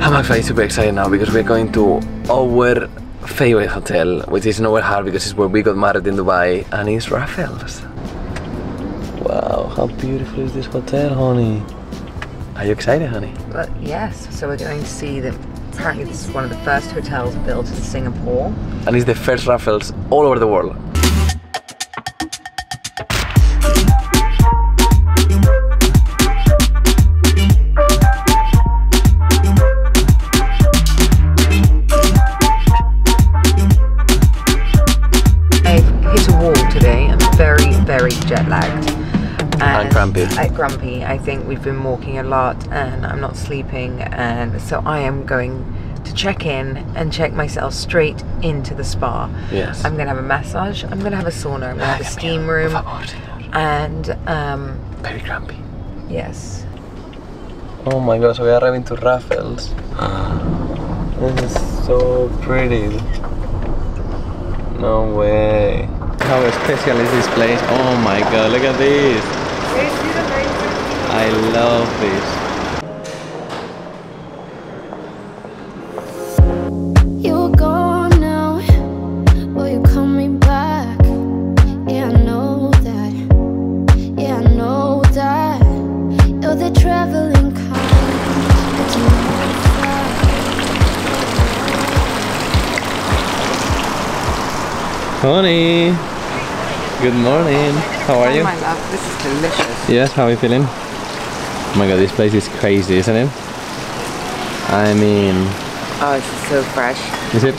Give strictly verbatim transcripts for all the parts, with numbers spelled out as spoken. I'm actually super excited now because we're going to our favorite hotel, which is in our heart because it's where we got married in Dubai, and it's Raffles. Wow, how beautiful is this hotel, honey? Are you excited, honey? Well, yes, so we're going to see the apparently it's one of the first hotels built in Singapore. And it's the first Raffles all over the world. I hit a wall today. I'm very, very jet lagged. And, and grumpy. I, grumpy. I think we've been walking a lot and I'm not sleeping, and so I am going to check in and check myself straight into the spa. Yes. I'm going to have a massage, I'm going to have a sauna, I'm going to have a steam room, and um... very grumpy. Yes. Oh my gosh, we are arriving to Raffles. This is so pretty. No way. How special is this place? Oh my god, look at this. I love this. You're gone now. Will you call me back? Yeah, I know that. Yeah, I know that. You're the traveling kind. Honey, good morning. How are you? Oh my love, this is delicious. Yes, how are you feeling? Oh my god, this place is crazy, isn't it? I mean... oh, this is so fresh. Is it?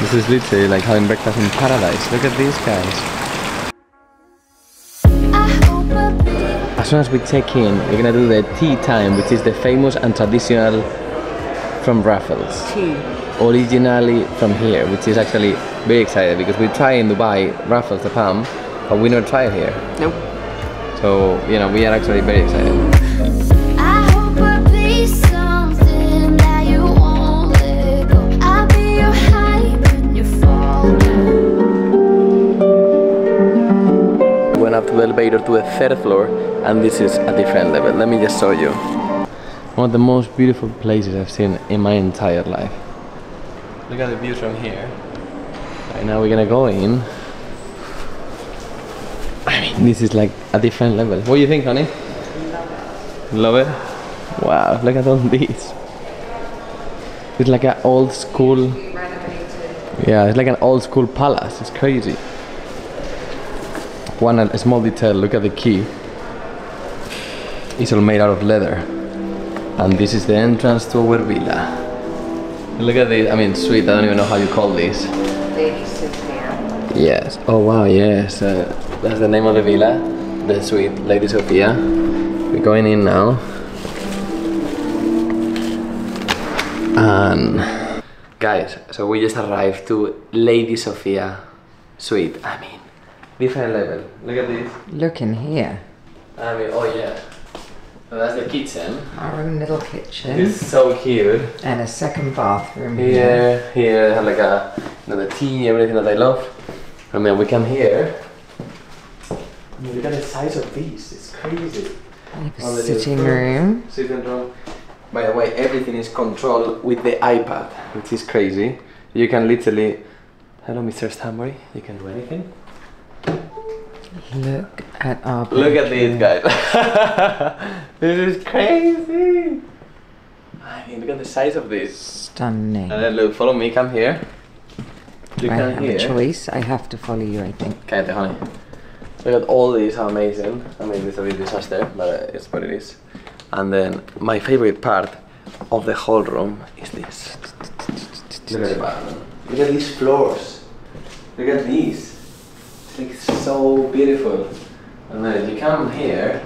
This is literally like having breakfast in paradise. Look at these guys. As soon as we check in, we're gonna do the tea time, which is the famous and traditional from Raffles. Tea. Originally from here, which is actually very exciting because we try in Dubai, Raffles, the palm, but we don't try it here. Nope. So, you know, we are actually very excited. Elevator to the third floor, and this is a different level. Let me just show you. One of the most beautiful places I've seen in my entire life. Look at the views from here. Right now we're gonna go in. I mean, this is like a different level. What do you think, honey? Love it. Love it? Wow, look at all this. It's like an old school... yeah, it's like an old school palace. It's crazy. One a small detail, look at the key. It's all made out of leather. And this is the entrance to our villa. Look at this, I mean, sweet, I don't even know how you call this. Lady Sophia. Yes, oh wow, yes. Uh, that's the name of the villa, the suite, Lady Sophia. We're going in now. And... guys, so we just arrived to Lady Sophia suite, I mean. Different level. Look at this. Look in here. I mean, oh yeah. So that's the kitchen. Our own little kitchen. It's so cute. And a second bathroom here. Here, here, have like a another tea, everything that I love. I mean, we come here. I mean, look at the size of this. It's crazy. The sitting room. Sitting room. By the way, everything is controlled with the iPad, which is crazy. You can literally, hello, Mister Stanbury. You can do anything. Look at our picture. Look at these guys. This is crazy. I mean, look at the size of this. Stunning. And then look, follow me, come here. You I can have here. a choice. I have to follow you, I think. Okay, honey. Look at all these, how amazing. I mean, it's a bit disaster, but it's what it is. And then my favorite part of the whole room is this. Look at the bathroom. Look at these floors. Look at these. It's so beautiful. And then if you come here,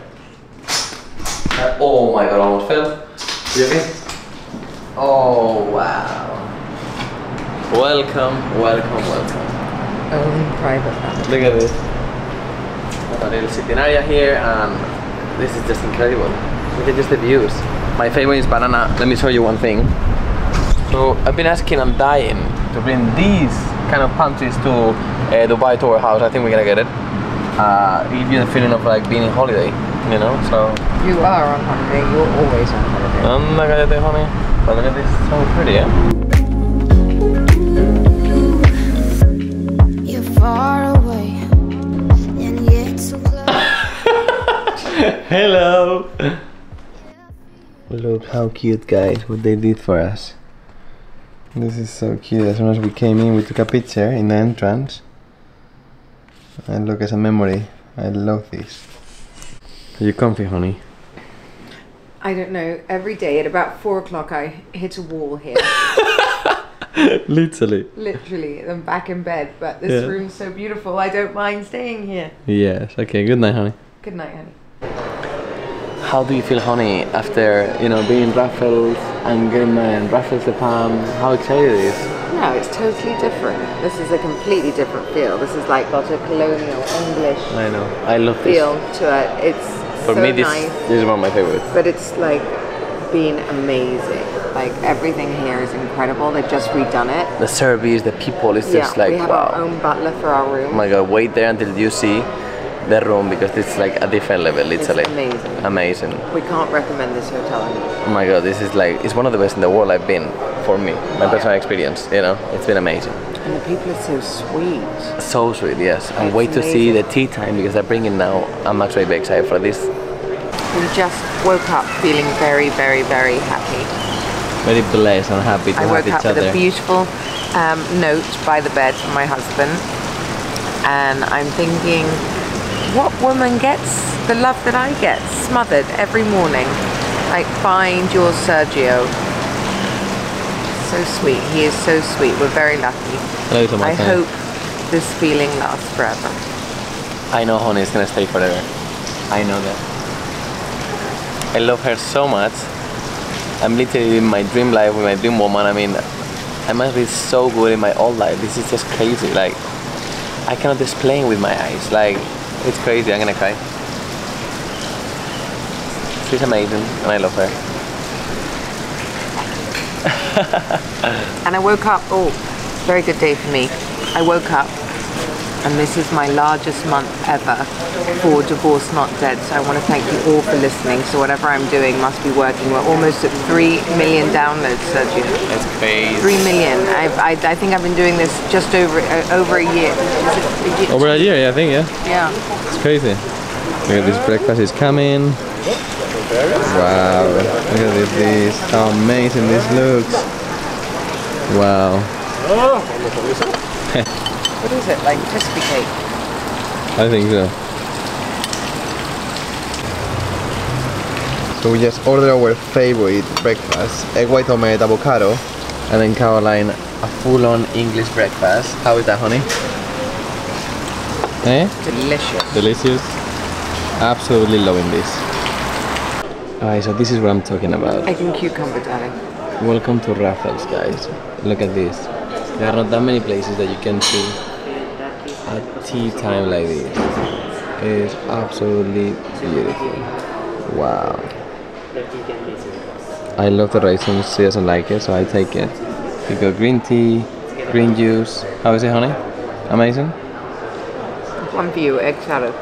uh, oh my god, I almost fell. You okay? Oh wow. Welcome, welcome, welcome. Own private family. Look at this. A little sitting area here, and this is just incredible. Look at just the views. My favorite is banana. Let me show you one thing. So I've been asking, I'm dying to bring these kind of palm trees to uh, Dubai to our house. I think we're gonna get it. Uh, give you the feeling of like being in holiday. you know, so... You are on holiday, you're always on holiday. I'm not gonna do honey, but look at this, it's so pretty, yeah? You're far away, and yet so close. Hello! Look how cute, guys, what they did for us. This is so cute. As soon as we came in, we took a picture in the entrance. And look, as a memory. I love this. Are you comfy, honey? I don't know. Every day at about four o'clock, I hit a wall here. Literally. Literally. I'm back in bed, but this yeah. room's so beautiful. I don't mind staying here. Yes. Okay. Good night, honey. Good night, honey. How do you feel, honey, after, you know, being Raffles and getting uh, Raffles the palm? How excited it is? No, it's totally different. This is a completely different feel. This is like got a colonial English. I know. I love feel this. to it. It's For so me, this, nice. This is one of my favorites. But it's like been amazing. Like everything here is incredible. They've just redone it. The service, the people, it's yeah, just like wow. We have wow. our own butler for our room. Oh my god! Wait there until you see the room, because it's like a different level, literally. It's amazing. Amazing. We can't recommend this hotel anymore. Oh my god, this is like, it's one of the best in the world I've been, for me, my oh, personal yeah. experience, you know, it's been amazing. And the people are so sweet. So sweet, yes. And wait amazing. to see the tea time, because I bring it now. I'm actually very excited for this. We just woke up feeling very, very, very happy. Very blessed and happy to I have each other. I woke up with a beautiful um, note by the bed from my husband. And I'm thinking, what woman gets the love that I get smothered every morning? Like, find your Sergio. So sweet. He is so sweet. We're very lucky. Hello to my I time. hope this feeling lasts forever. I know, honey, it's gonna stay forever. I know that. I love her so much. I'm literally in my dream life with my dream woman. I mean, I must be so good in my old life. This is just crazy. Like, I cannot explain with my eyes. Like, it's crazy, I'm gonna cry. She's amazing, and I love her. And I woke up, oh, very good day for me. I woke up, and this is my largest month ever for Divorced Not Dead, so I want to thank you all for listening. So whatever I'm doing must be working. We're almost at three million downloads, Sergio. That's crazy. three million. I've, I, I think I've been doing this just over uh, over a year. Is it, over a year, yeah, I think, yeah. Yeah. It's crazy. Look at this, breakfast is coming. Wow. Look at this, this. How amazing this looks. Wow. What is it, like crispy cake? I think so. So we just ordered our favorite breakfast, egg white omelette, avocado, and then Caroline, a full-on English breakfast. How is that, honey? Eh? Delicious. Delicious. Absolutely loving this. Alright, so this is what I'm talking about. Egg and cucumber, darling. Welcome to Raffles, guys. Look at this. There are not that many places that you can see at tea time like this. It is absolutely beautiful. Wow. I love the raisins. She doesn't like it, so I take it. You got green tea, green juice. How is it, honey? Amazing? One for you, egg salad.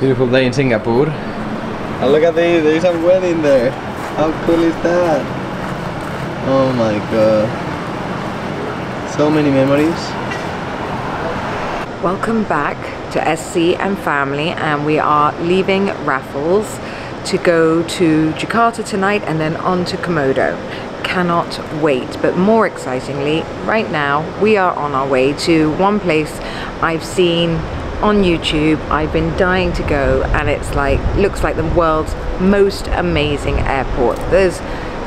Beautiful day in Singapore. And look at this, there is a wedding there. How cool is that? Oh my god. So many memories. Welcome back to S C and family, and we are leaving Raffles to go to Jakarta tonight and then on to Komodo. Cannot wait, but more excitingly, right now we are on our way to one place I've seen on YouTube, I've been dying to go, and it's like, looks like the world's most amazing airport. There's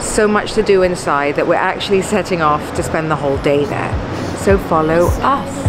so much to do inside that we're actually setting off to spend the whole day there. So follow us.